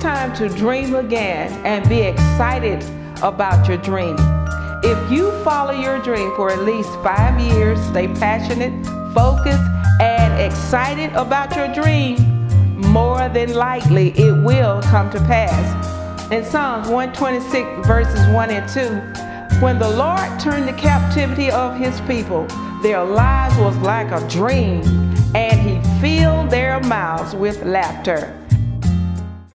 time to dream again and be excited about your dream. If you follow your dream for at least 5 years, stay passionate, focused, and excited about your dream, more than likely it will come to pass. In Psalms 126 verses 1 and 2, when the Lord turned the captivity of his people, their lives was like a dream, and he filled their mouths with laughter.